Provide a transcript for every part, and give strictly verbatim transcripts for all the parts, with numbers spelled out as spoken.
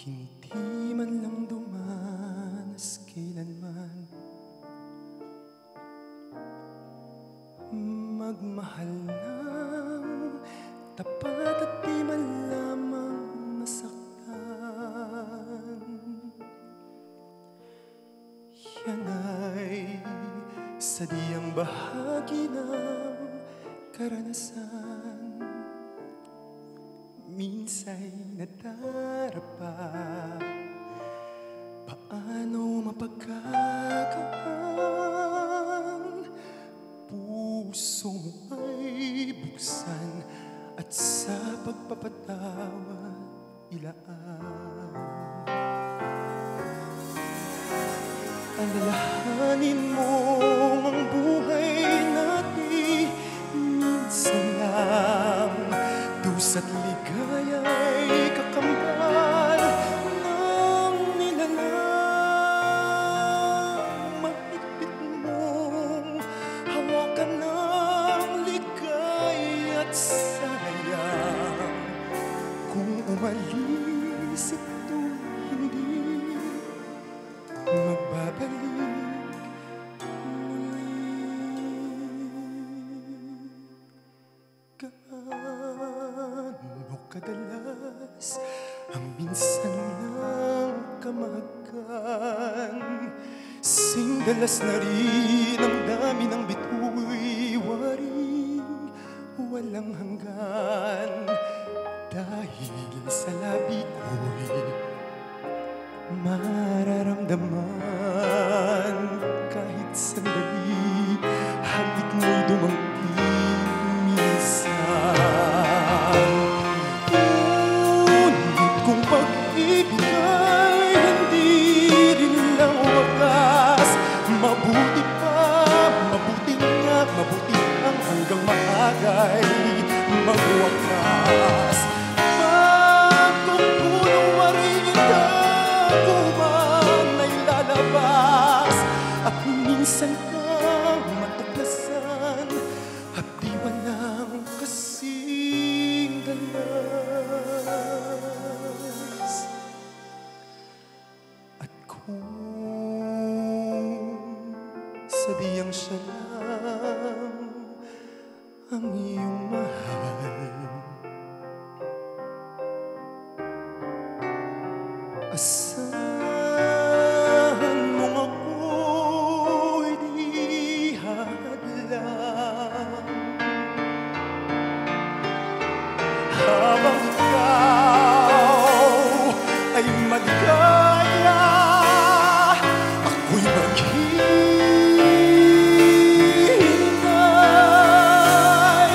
Hindi man lang dumanas kailanman, magmahal ng tapat at di man lamang masaktan. Yan ay sadyang bahagi ng karanasan. Minsa'y nadarapa, paano mapagkakaang puso ay buksan at sa pagpapatawa ilaan. Alalahanin mo ang buhay natin, minsan lang dusat ligaya'y kakambal ng nilalang. Mahigpit mong hawakan ng ligaya at sayang. Kung umalis ito, hindi magbabalik. Kadalas ang minsan lang kamakan, singdalas na rin ang dami ng bitu'y waring walang hanggan. Dahil sa labi ko'y mararamdaman, kahit sandali hangit mo'y dumangting minsan. Mabuti pa, mabuti nga, mabuti ang hanggang maagay magwakas. Pag kumpuno waring itaguman ay lalabas, at minsan kang matuklasan at di walang kasing ganas. At kung sadyang siya lang ang iyong mahal, asahan mong ako'y di hadlang. Habang ikaw ay magkaya, ako'y maghihintay.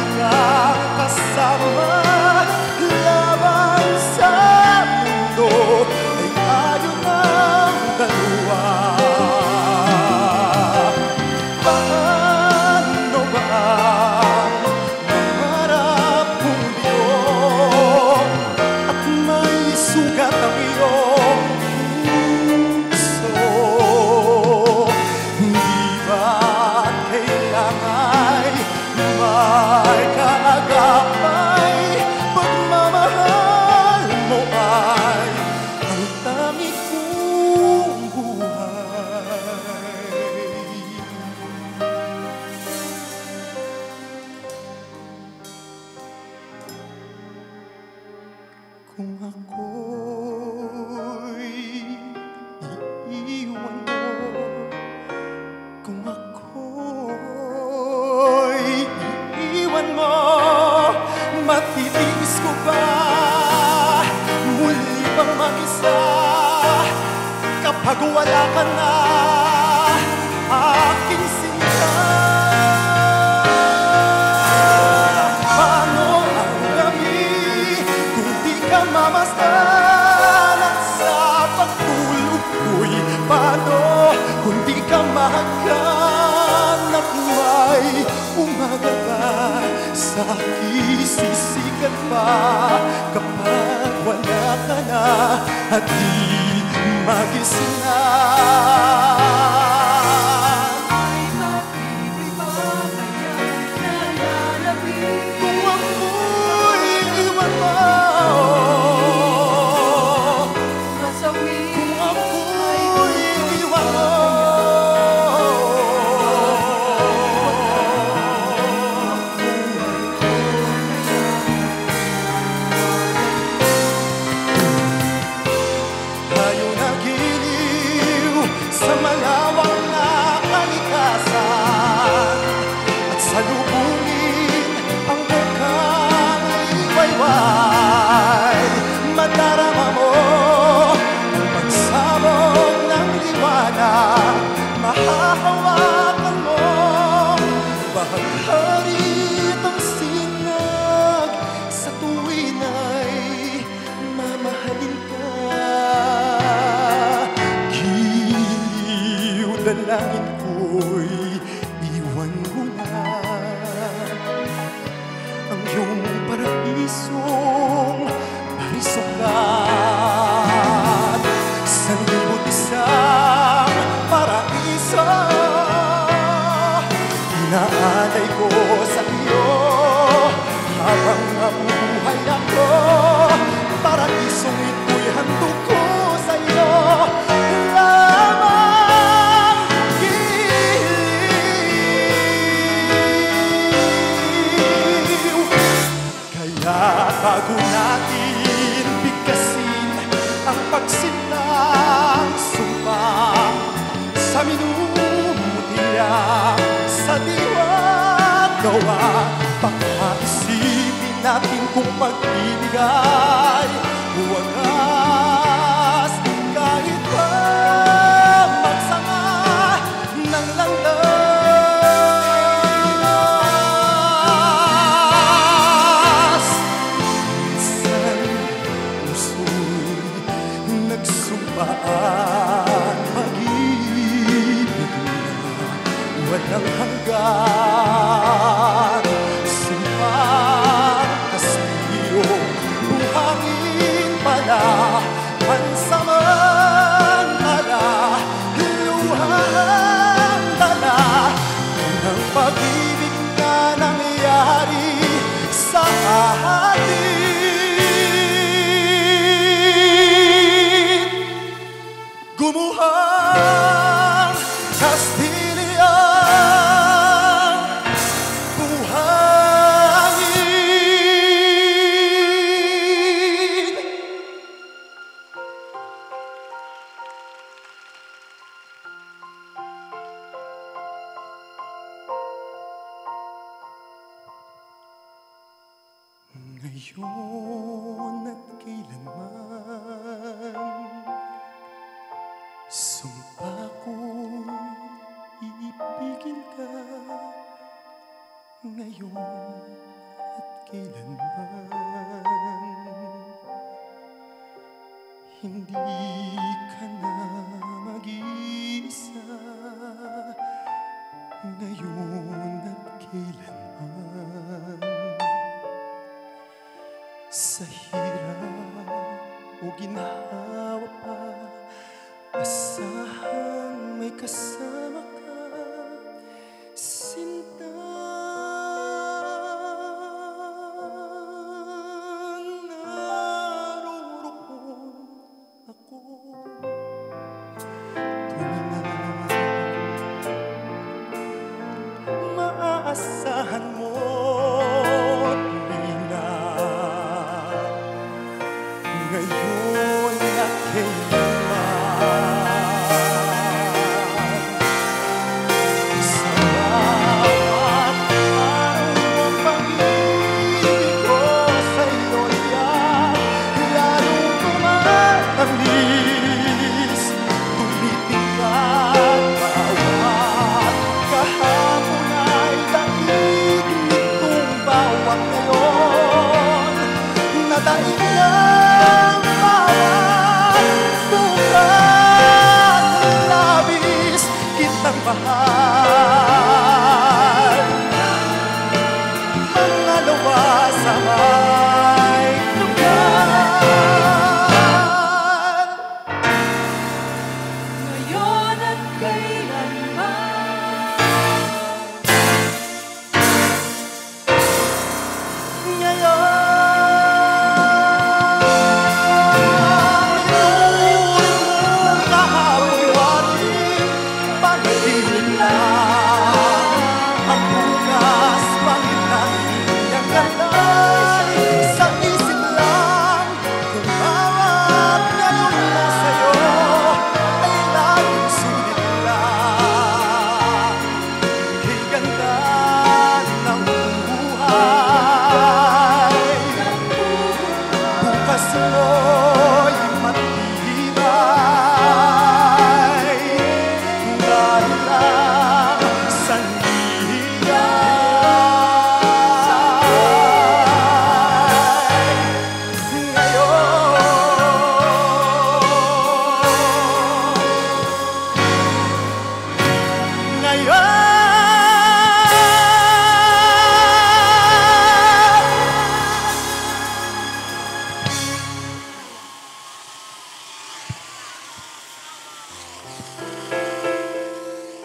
kang kasama, laban sa mundo ay tayo ng dalawa. Paano ba ang nangarap kong biyong at may sugat ang iyong puso? Hindi ba kailangan ay kaagapay, pagmamahal mo ay ang dami kong buhay. Kung ako'y iiwan mo, kung ako'y mo, matitiis ko ba muli pang mag-isa? Kapag wala ka na, aking sinta. Paano ang gabi isisikat pa kapag wala ka na at di magising na. Ay, mapipipataya na lalapit kung ako'y iwan mo. Masawin kung ako'y iwan mo. Sa malawang na kalikasan at salubungin ang bukang iwayway, madarama mo ang pagsabog ng liwanag, mahahawakan mo bahagharit ang sinag sa tuwin ay mamahalin ka. Dalangin ko'y iwan ko na ang iyong paraisong parisukat sa libot isang paraiso. Inaanay ko sa iyo habang mabuhay ako, paraisong ito'y handog ko sa iyo. Bago natin bigkasin ang pagsilang sumpang sa minumutila sa diwa at gawa, baka isipin natin kung pag-ibig ay huwagas kahit pa magsama ng langlang. Pag-ibig na walang hanggan, sumpang kastiyo, buhangin pala, pansamantala, hiluhan dala, ang pag-ibig na nangyari sa atin. Gumuhang Kastilian, buhangin. Ngayon at kailanman sumpa ko'y iibigin ka, ngayon at kailanman. Hindi ka na mag-iisa, ngayon at kailanman. Sa hirap o ginawa pa, asahang may kasama.